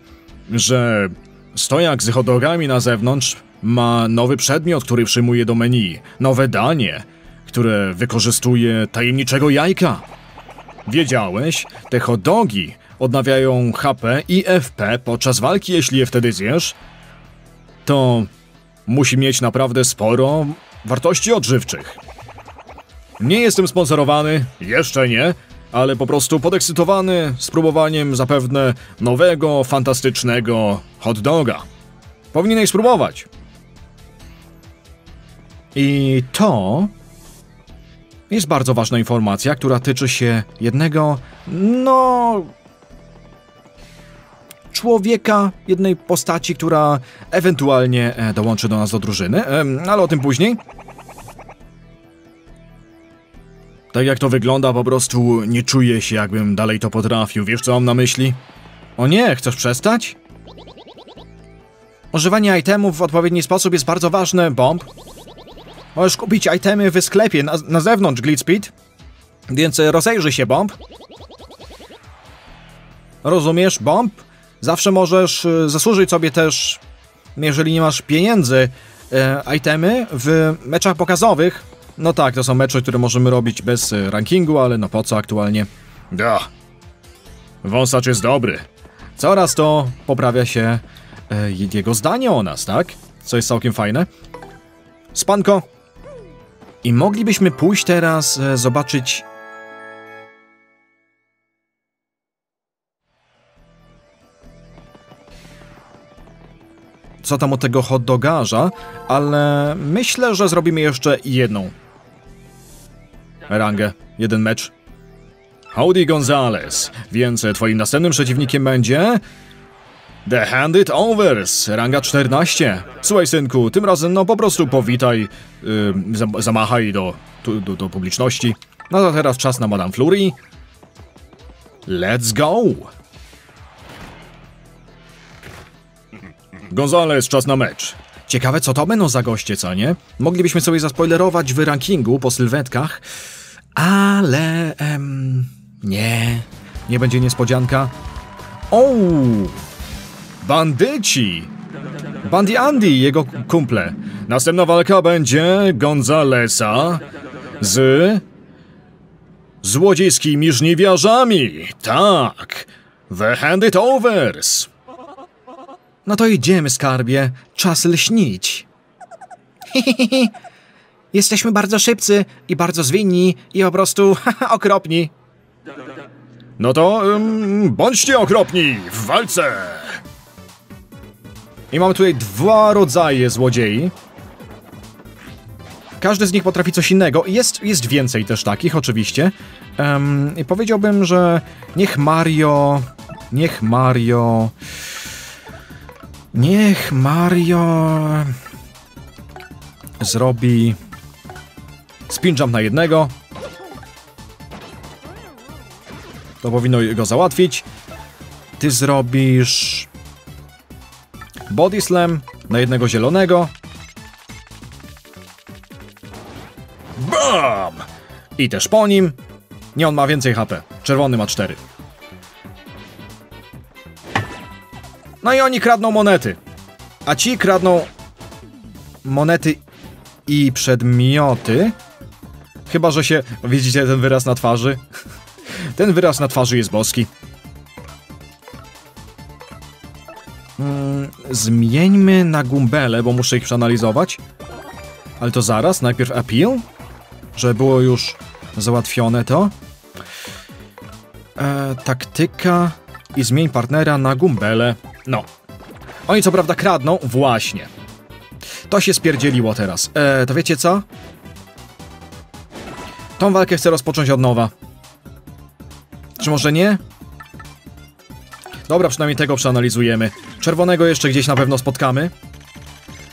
że stojak z hot dogami na zewnątrz ma nowy przedmiot, który przyjmuje do menu. Nowe danie, które wykorzystuje tajemniczego jajka. Wiedziałeś? Te hot dogi odnawiają H P i F P podczas walki, jeśli je wtedy zjesz. To musi mieć naprawdę sporo wartości odżywczych. Nie jestem sponsorowany, jeszcze nie, ale po prostu podekscytowany spróbowaniem zapewne nowego, fantastycznego hot doga. Powinieneś spróbować. I to jest bardzo ważna informacja, która tyczy się jednego, no... człowieka, jednej postaci, która ewentualnie dołączy do nas do drużyny, ale o tym później. Tak jak to wygląda, po prostu nie czuję się, jakbym dalej to potrafił. Wiesz, co mam na myśli? O nie, chcesz przestać? Używanie itemów w odpowiedni sposób jest bardzo ważne, Bomb. Możesz kupić itemy w sklepie na, na zewnątrz, Glitzpeed. Więc rozejrzyj się, Bomb. Rozumiesz, Bomb? Zawsze możesz zasłużyć sobie też, jeżeli nie masz pieniędzy, e, itemy w meczach pokazowych. No tak, to są mecze, które możemy robić bez rankingu, ale no po co aktualnie? Da. Wąsacz jest dobry. Coraz to poprawia się e, jego zdanie o nas, tak? Co jest całkiem fajne. Spanko. I moglibyśmy pójść teraz e, zobaczyć... co tam o tego hot dogarza, ale myślę, że zrobimy jeszcze jedną rangę, jeden mecz. Howdy, Gonzales, więc twoim następnym przeciwnikiem będzie The Hand It Overs, ranga czternaście. Słuchaj, synku, tym razem no po prostu powitaj, yy, zamachaj do, tu, do, do publiczności. No to teraz czas na Madame Fleury. Let's go! Gonzales, czas na mecz. Ciekawe, co to będą za goście, co nie? Moglibyśmy sobie zaspoilerować w rankingu po sylwetkach, ale... Em, nie, nie będzie niespodzianka. O, bandyci! Bandy Andy i jego kumple. Następna walka będzie Gonzalesa z... złodziejskimi żniwiarzami. Tak! The Hand It Overs! No to idziemy, skarbie. Czas lśnić. Jesteśmy bardzo szybcy i bardzo zwinni i po prostu okropni. No to um, bądźcie okropni w walce. I mamy tutaj dwa rodzaje złodziei. Każdy z nich potrafi coś innego. Jest, jest więcej też takich, oczywiście. Um, i powiedziałbym, że niech Mario... Niech Mario... Niech Mario zrobi spin jump na jednego. To powinno go załatwić. Ty zrobisz body slam na jednego zielonego. Bam! I też po nim. Nie, on ma więcej H P. Czerwony ma cztery. No i oni kradną monety. A ci kradną monety i przedmioty. Chyba, że się... Widzicie ten wyraz na twarzy? Ten wyraz na twarzy jest boski. Zmieńmy na Goombelle, bo muszę ich przeanalizować. Ale to zaraz, najpierw appeal. Że było już załatwione to. E, taktyka i zmień partnera na Goombelle. No. Oni co prawda kradną, właśnie. To się spierdzieliło teraz. Eee, to wiecie co? Tą walkę chcę rozpocząć od nowa. Czy może nie? Dobra, przynajmniej tego przeanalizujemy. Czerwonego jeszcze gdzieś na pewno spotkamy.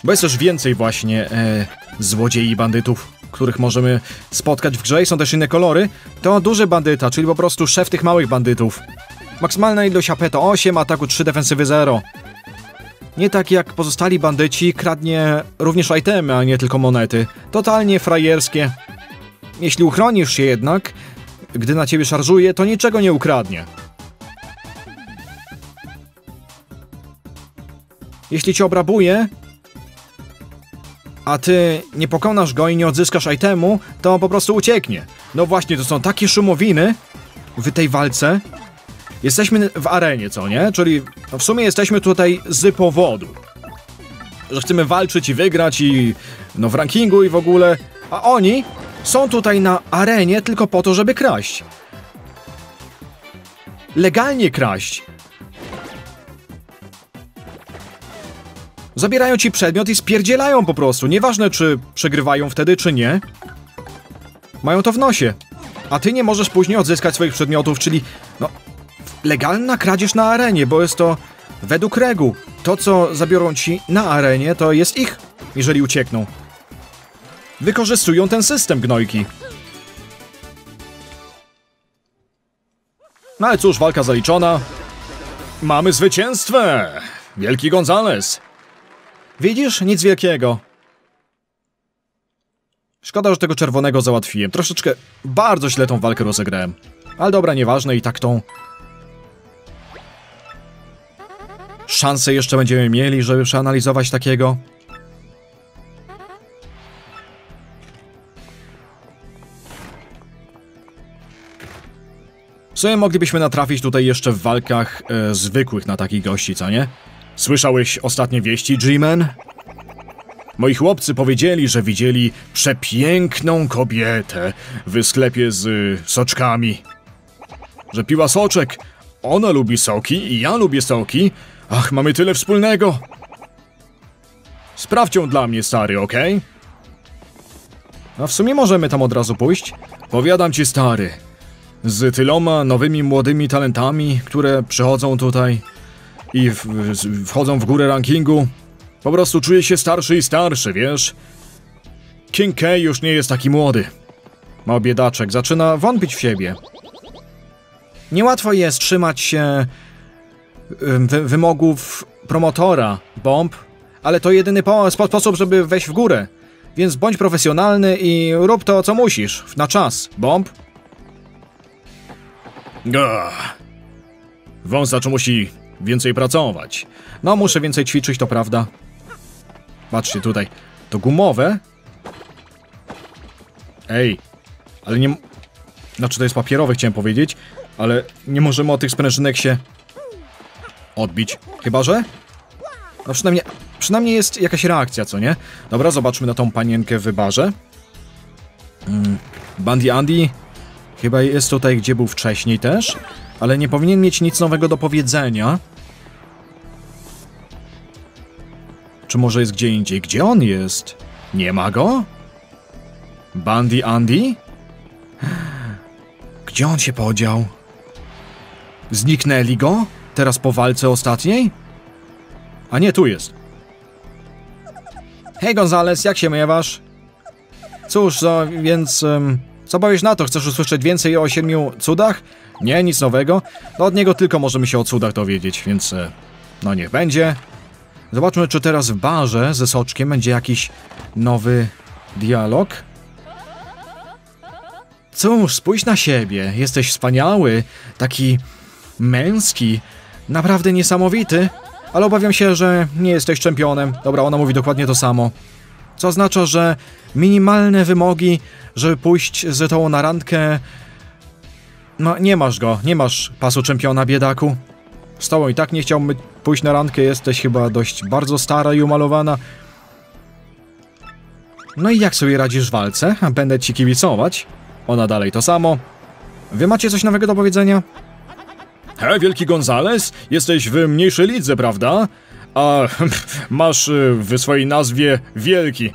Bo jest też więcej właśnie eee, złodziei i bandytów, których możemy spotkać w grze. I są też inne kolory. To duży bandyta, czyli po prostu szef tych małych bandytów. Maksymalna ilość A P to osiem, ataku trzy, defensywy zero. Nie tak jak pozostali bandyci, kradnie również itemy, a nie tylko monety. Totalnie frajerskie. Jeśli uchronisz się jednak, gdy na ciebie szarżuje, to niczego nie ukradnie. Jeśli cię obrabuje, a ty nie pokonasz go i nie odzyskasz itemu, to on po prostu ucieknie. No właśnie, to są takie szumowiny w tej walce. Jesteśmy w arenie, co nie? Czyli w sumie jesteśmy tutaj z powodu, że chcemy walczyć i wygrać i no w rankingu i w ogóle, a oni są tutaj na arenie tylko po to, żeby kraść. Legalnie kraść. Zabierają ci przedmiot i spierdzielają po prostu. Nieważne, czy przegrywają wtedy, czy nie. Mają to w nosie. A ty nie możesz później odzyskać swoich przedmiotów, czyli no, legalna kradzież na arenie, bo jest to według reguł. To, co zabiorą ci na arenie, to jest ich, jeżeli uciekną. Wykorzystują ten system, gnojki. No ale cóż, walka zaliczona. Mamy zwycięstwo! Wielki Gonzales. Widzisz? Nic wielkiego. Szkoda, że tego czerwonego załatwiłem. Troszeczkę bardzo źle tą walkę rozegrałem. Ale dobra, nieważne, i tak tą szansę jeszcze będziemy mieli, żeby przeanalizować takiego. W sumie moglibyśmy natrafić tutaj jeszcze w walkach e, zwykłych na takich gości, co nie? Słyszałeś ostatnie wieści, G-Man? Moi chłopcy powiedzieli, że widzieli przepiękną kobietę w sklepie z y, soczkami. Że piła soczek. Ona lubi soki i ja lubię soki. Ach, mamy tyle wspólnego. Sprawdź ją dla mnie, stary, okej? Okay? No w sumie możemy tam od razu pójść. Powiadam ci, stary, z tyloma nowymi młodymi talentami, które przychodzą tutaj i w, w, wchodzą w górę rankingu, po prostu czuję się starszy i starszy, wiesz? King K już nie jest taki młody. Ma biedaczek, zaczyna wątpić w siebie. Niełatwo jest trzymać się wy wymogów promotora bomb, ale to jedyny po spo sposób, żeby wejść w górę. Więc bądź profesjonalny i rób to, co musisz, na czas, bomb. Wąsacz musi więcej pracować. No, muszę więcej ćwiczyć, to prawda. Patrzcie tutaj. To gumowe? Ej, ale nie... Znaczy, to jest papierowe, chciałem powiedzieć, ale nie możemy od tych sprężynek się odbić. Chyba że? No przynajmniej... Przynajmniej jest jakaś reakcja, co nie? Dobra, zobaczmy na tą panienkę w barze. Mm, Bandy Andy chyba jest tutaj, gdzie był wcześniej też, ale nie powinien mieć nic nowego do powiedzenia. Czy może jest gdzie indziej? Gdzie on jest? Nie ma go? Bandy Andy? Gdzie on się podział? Zniknęli go? Teraz po walce ostatniej? A nie, tu jest. Hej, Gonzales, jak się miewasz? Cóż, no, więc... Um... Co powiesz na to? Chcesz usłyszeć więcej o siedmiu cudach? Nie, nic nowego. No od niego tylko możemy się o cudach dowiedzieć, więc... No niech będzie. Zobaczmy, czy teraz w barze ze soczkiem będzie jakiś nowy dialog. Cóż, spójrz na siebie. Jesteś wspaniały. Taki męski. Naprawdę niesamowity. Ale obawiam się, że nie jesteś czempionem. Dobra, ona mówi dokładnie to samo. Co oznacza, że minimalne wymogi, żeby pójść z tą na randkę... No, nie masz go, nie masz pasu czempiona, biedaku. Z tobą i tak nie chciałbym pójść na randkę, jesteś chyba dość bardzo stara i umalowana. No i jak sobie radzisz w walce? Będę ci kibicować. Ona dalej to samo. Wy macie coś nowego do powiedzenia? He, wielki Gonzales, jesteś w mniejszej lidze, prawda? A masz w swojej nazwie wielki.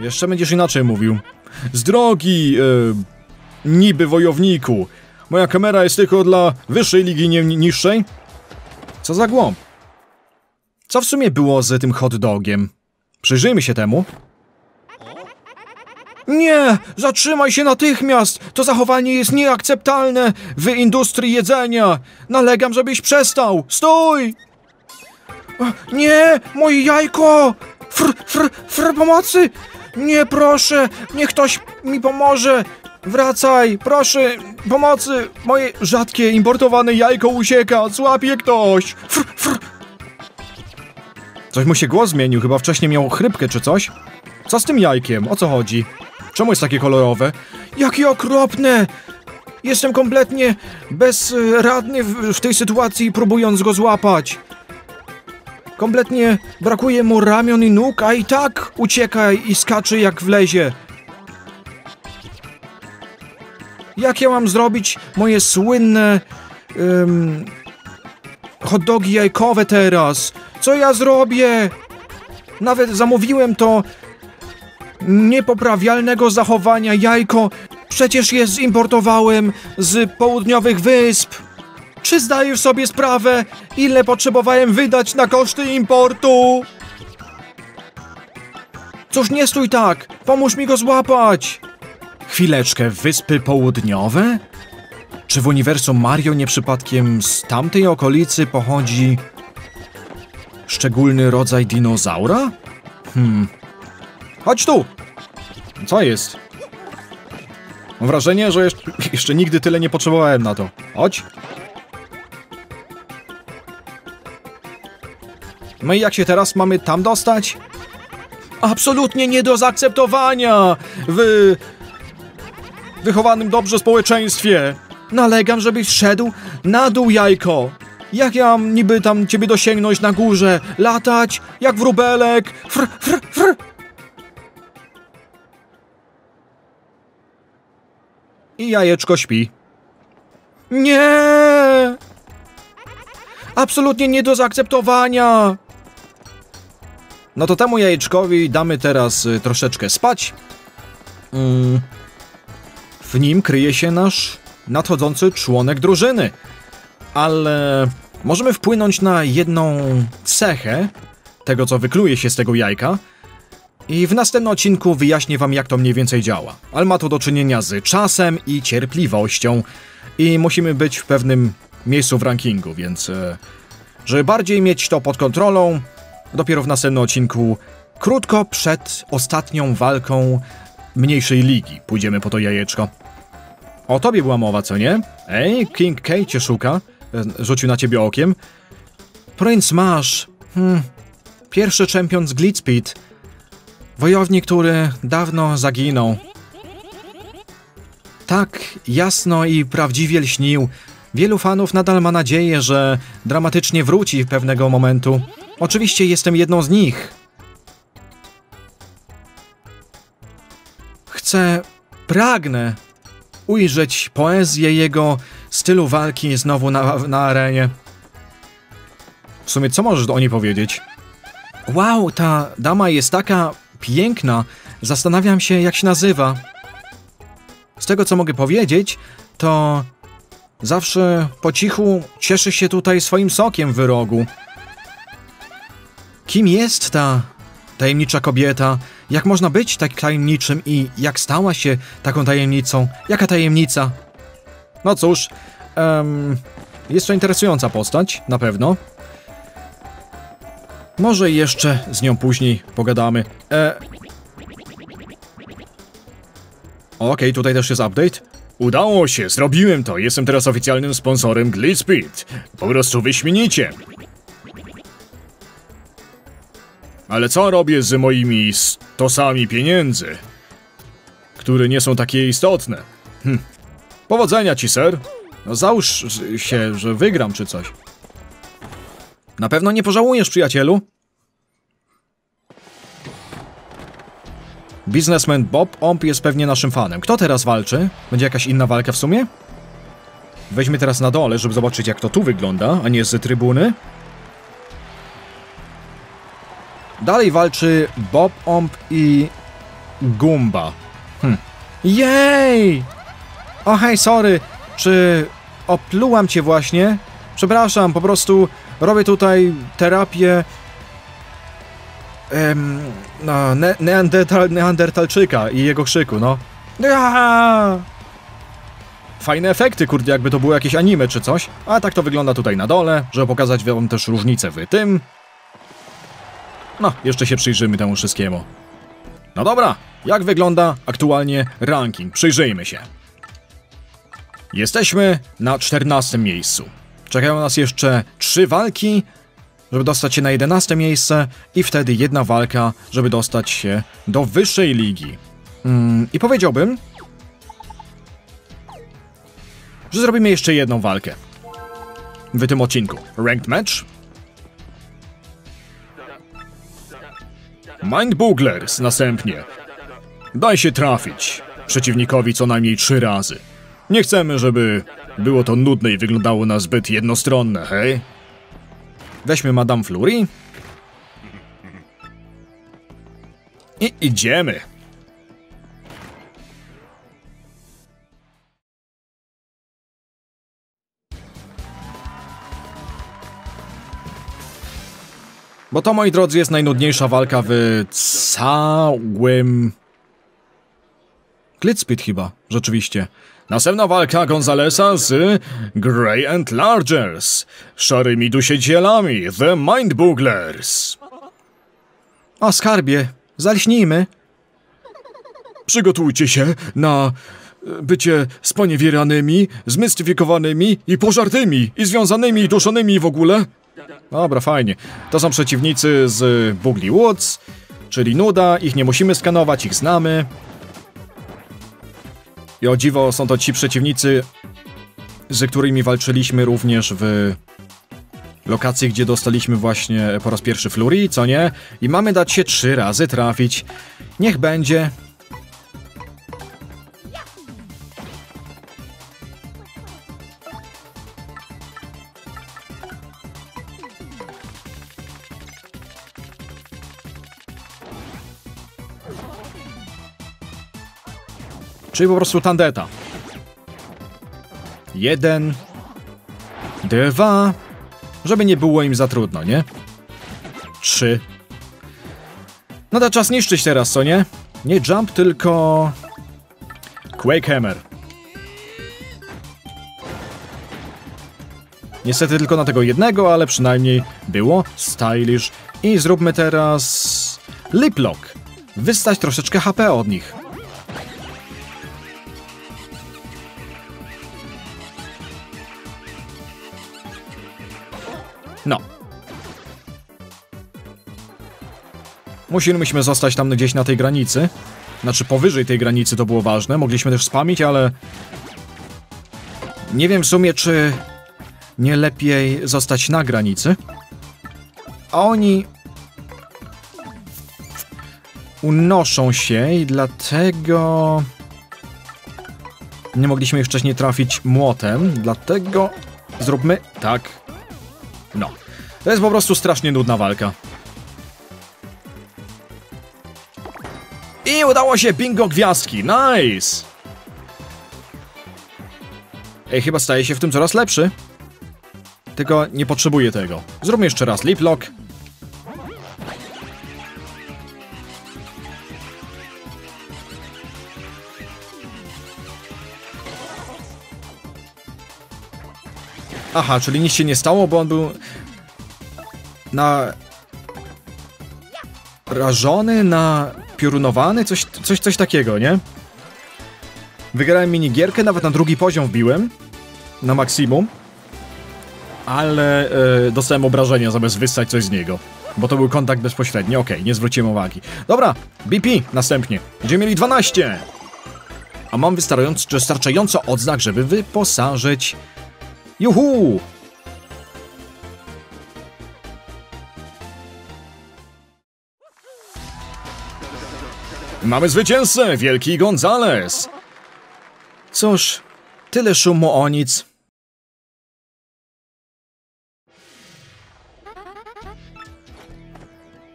Jeszcze będziesz inaczej mówił. Z drogi, yy, niby wojowniku. Moja kamera jest tylko dla wyższej ligi, nie niższej. Co za głąb. Co w sumie było z tym hot dogiem? Przyjrzyjmy się temu. Nie! Zatrzymaj się natychmiast! To zachowanie jest nieakceptalne w industrii jedzenia! Nalegam, żebyś przestał! Stój! Nie! Moje jajko! Fr, fr, fr, pomocy! Nie, proszę! Niech ktoś mi pomoże! Wracaj! Proszę! Pomocy! Moje rzadkie, importowane jajko ucieka! Złapie ktoś! Fr, fr. Coś mu się głos zmienił, chyba wcześniej miał chrypkę czy coś? Co z tym jajkiem? O co chodzi? Czemu jest takie kolorowe? Jakie okropne! Jestem kompletnie bezradny w, w tej sytuacji, próbując go złapać. Kompletnie brakuje mu ramion i nóg, a i tak ucieka i skacze jak wlezie. Jak ja mam zrobić moje słynne um, hot dogi jajkowe teraz? Co ja zrobię? Nawet zamówiłem to niepoprawialnego zachowania jajko. Przecież je zimportowałem z południowych wysp. Czy zdajesz sobie sprawę, ile potrzebowałem wydać na koszty importu? Cóż, nie stój tak. Pomóż mi go złapać. Chwileczkę, Wyspy Południowe? Czy w uniwersum Mario nie przypadkiem z tamtej okolicy pochodzi szczególny rodzaj dinozaura? Hmm. Chodź tu! Co jest? Mam wrażenie, że jeszcze, jeszcze nigdy tyle nie potrzebowałem na to. Chodź. No i jak się teraz mamy tam dostać? Absolutnie nie do zaakceptowania w wychowanym dobrze społeczeństwie. Nalegam, żebyś szedł na dół, jajko. Jak ja mam niby tam ciebie dosięgnąć na górze? Latać jak wróbelek. Fr, fr, fr. I jajeczko śpi. Nie! Absolutnie nie do zaakceptowania! No to temu jajeczkowi damy teraz y, troszeczkę spać. Mm. W nim kryje się nasz nadchodzący członek drużyny. Ale możemy wpłynąć na jedną cechę tego, co wykluje się z tego jajka. I w następnym odcinku wyjaśnię wam, jak to mniej więcej działa. Ale ma to do czynienia z czasem i cierpliwością. I musimy być w pewnym miejscu w rankingu, więc żeby bardziej mieć to pod kontrolą, dopiero w następnym odcinku, krótko przed ostatnią walką mniejszej ligi, pójdziemy po to jajeczko. O tobie była mowa, co nie? Ej, King K cię szuka. Rzucił na ciebie okiem. Prince Mush. Hmm. Pierwszy czempion z Glitz Pit. Wojownik, który dawno zaginął. Tak jasno i prawdziwie lśnił. Wielu fanów nadal ma nadzieję, że dramatycznie wróci pewnego momentu. Oczywiście jestem jedną z nich. Chcę, pragnę ujrzeć poezję jego stylu walki znowu na, na arenie. W sumie co możesz o niej powiedzieć? Wow, ta dama jest taka piękna. Zastanawiam się, jak się nazywa. Z tego, co mogę powiedzieć, to zawsze po cichu cieszy się tutaj swoim sokiem w rogu. Kim jest ta tajemnicza kobieta? Jak można być tak tajemniczym i jak stała się taką tajemnicą? Jaka tajemnica? No cóż, em, jest to interesująca postać, na pewno. Może jeszcze z nią później pogadamy. E... Okej, okay, tutaj też jest update. Udało się, zrobiłem to. Jestem teraz oficjalnym sponsorem Glitzpeed. Po prostu wyśmienicie. Ale co robię z moimi stosami pieniędzy? Które nie są takie istotne. Hm. Powodzenia ci, ser. No załóż się, że wygram czy coś. Na pewno nie pożałujesz, przyjacielu. Biznesman Bob-omby jest pewnie naszym fanem. Kto teraz walczy? Będzie jakaś inna walka w sumie? Weźmy teraz na dole, żeby zobaczyć, jak to tu wygląda, a nie z trybuny. Dalej walczy Bob-omby i Goomba. Hm. Jej! O hej, sorry. Czy oplułam cię właśnie? Przepraszam, po prostu robię tutaj terapię em, no, ne neandertal neandertalczyka i jego krzyku, no. Aaaa! Fajne efekty, kurde, jakby to było jakieś anime czy coś. A tak to wygląda tutaj na dole, żeby pokazać wam też różnicę w tym. No, jeszcze się przyjrzymy temu wszystkiemu. No dobra, jak wygląda aktualnie ranking? Przyjrzyjmy się. Jesteśmy na czternastym miejscu. Czekają nas jeszcze trzy walki, żeby dostać się na jedenaste miejsce i wtedy jedna walka, żeby dostać się do wyższej ligi. Mm, I powiedziałbym, że zrobimy jeszcze jedną walkę w tym odcinku. Ranked match. Mind Booglers następnie. Daj się trafić przeciwnikowi co najmniej trzy razy. Nie chcemy, żeby było to nudne i wyglądało na zbyt jednostronne, hej? Weźmy Madame Fleury. I idziemy. Bo to, moi drodzy, jest najnudniejsza walka w całym... Glitz Pit chyba, rzeczywiście. Następna walka Gonzalesa z Grey and Largers, szarymi dusiedzielami, The Mind Booglers. O skarbie, zalśnijmy. Przygotujcie się na bycie sponiewieranymi, zmystyfikowanymi i pożartymi, i związanymi, i duszonymi w ogóle. Dobra, fajnie. To są przeciwnicy z Boggly Woods, czyli nuda, ich nie musimy skanować, ich znamy. I o dziwo są to ci przeciwnicy, z którymi walczyliśmy również w lokacji, gdzie dostaliśmy właśnie po raz pierwszy Fleury, co nie? I mamy dać się trzy razy trafić. Niech będzie. Czyli po prostu tandeta. Jeden. Dwa. Żeby nie było im za trudno, nie? Trzy. No to czas niszczyć teraz, co nie? Nie jump, tylko... Quakehammer. Niestety tylko na tego jednego, ale przynajmniej było stylish. I zróbmy teraz... Liplock. Wystać troszeczkę H P od nich. No. Musieliśmy zostać tam gdzieś na tej granicy. Znaczy powyżej tej granicy to było ważne. Mogliśmy też spamić, ale... Nie wiem w sumie, czy... Nie lepiej zostać na granicy. A oni... Unoszą się i dlatego... Nie mogliśmy ich wcześniej trafić młotem. Dlatego... Zróbmy tak. No, to jest po prostu strasznie nudna walka. I udało się bingo gwiazdki, nice! Ej, chyba staje się w tym coraz lepszy. Tylko nie potrzebuję tego. Zróbmy jeszcze raz liplock. Aha, czyli nic się nie stało, bo on był na... rażony, na... piorunowany, coś, coś, coś takiego, nie? Wygrałem minigierkę, nawet na drugi poziom wbiłem, na maksimum, ale yy, dostałem obrażenia zamiast wyssać coś z niego, bo to był kontakt bezpośredni, okej, nie zwróciłem uwagi. Dobra, B P następnie, będziemy mieli dwanaście, a mam wystarczająco odznak, żeby wyposażyć... Juhu! Mamy zwycięzcę, wielki Gonzales! Cóż, tyle szumu o nic.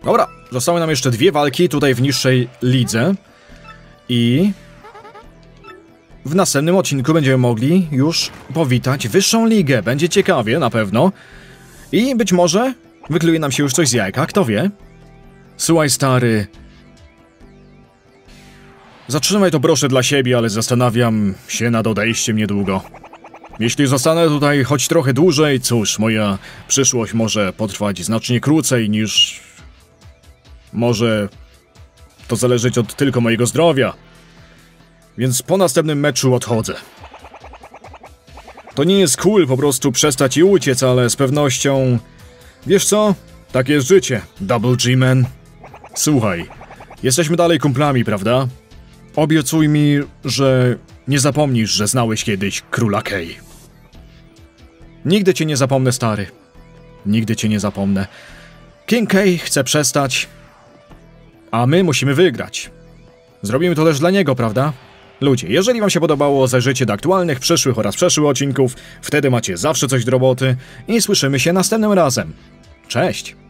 Dobra, zostały nam jeszcze dwie walki tutaj w niższej lidze. I... W następnym odcinku będziemy mogli już powitać wyższą ligę. Będzie ciekawie, na pewno. I być może wykluje nam się już coś z jajka, kto wie? Słuchaj, stary. Zatrzymaj to proszę dla siebie, ale zastanawiam się nad odejściem niedługo. Jeśli zostanę tutaj choć trochę dłużej, cóż, moja przyszłość może potrwać znacznie krócej niż... Może to zależeć od tylko mojego zdrowia. Więc po następnym meczu odchodzę. To nie jest cool po prostu przestać i uciec, ale z pewnością... Wiesz co? Tak jest życie, Double G Man. Słuchaj, jesteśmy dalej kumplami, prawda? Obiecuj mi, że nie zapomnisz, że znałeś kiedyś Króla K. Nigdy cię nie zapomnę, stary. Nigdy cię nie zapomnę. King K chce przestać, a my musimy wygrać. Zrobimy to też dla niego, prawda? Ludzie, jeżeli wam się podobało, zajrzyjcie do aktualnych, przyszłych oraz przeszłych odcinków. Wtedy macie zawsze coś do roboty i słyszymy się następnym razem. Cześć!